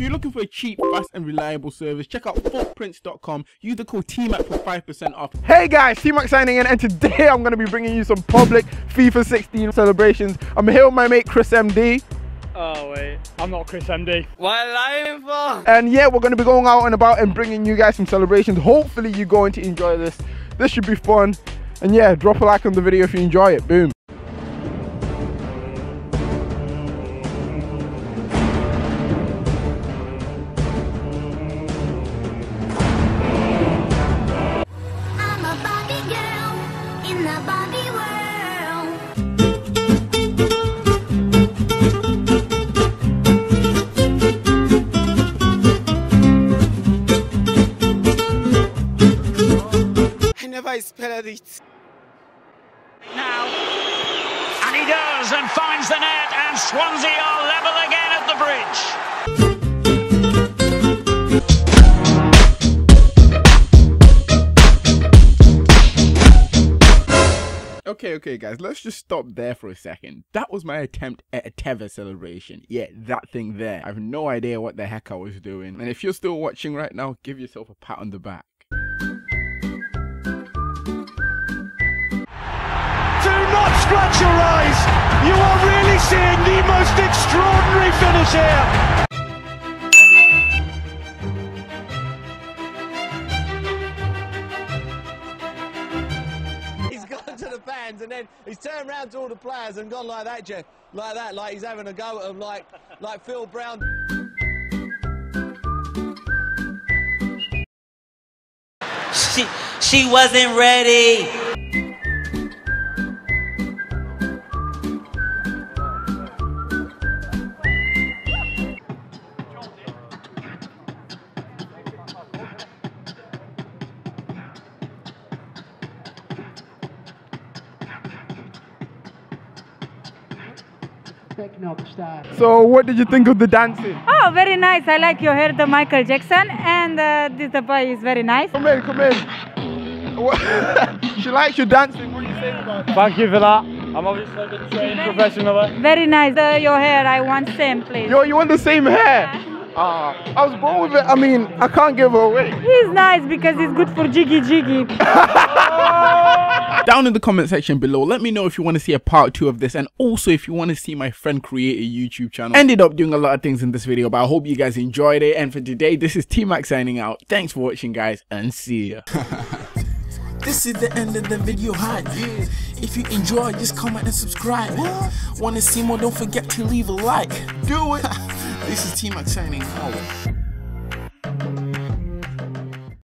you're looking for a cheap, fast and reliable service, check out Footprints.com. Use the code TMAC for 5% off. Hey guys, TMAC signing in, and today I'm going to be bringing you some public FIFA 16 celebrations. I'm here with my mate Chris MD. Oh wait, I'm not Chris MD. What are you lying for? And yeah, we're going to be going out and about and bringing you guys some celebrations. Hopefully you're going to enjoy this. This should be fun. And yeah, drop a like on the video if you enjoy it. Boom. Now, and he does, and finds the net, and Swansea are level again at the bridge. Okay guys, let's just stop there for a second. That was my attempt at a Teva celebration. Yeah, that thing there. I have no idea what the heck I was doing. And if you're still watching right now, give yourself a pat on the back. Scratch your eyes, you are really seeing the most extraordinary finish here. He's gone to the fans and then he's turned round to all the players and gone like that, Jeff. Like that, like he's having a go at them, like Phil Brown. She wasn't ready. So what did you think of the dancing? Oh, very nice. I like your hair, the Michael Jackson, and this boy is very nice. Come in, come in. She likes your dancing. What are you saying about that? Thank you for that. I'm obviously trained professionally. Very nice. Your hair, I want same, please. Yo, you want the same hair? Yeah. I was born with it. I mean, I can't give her away. He's nice because he's good for Jiggy Jiggy. Down in the comment section below, let me know if you want to see a part 2 of this, and also if you want to see my friend create a YouTube channel. Ended up doing a lot of things in this video, but I hope you guys enjoyed it. And for today, this is TMAC signing out. Thanks for watching, guys, and see ya. This is the end of the video hype. If you enjoyed, just comment and subscribe. Want to see more? Don't forget to leave a like. Do it. This is TMAC signing out.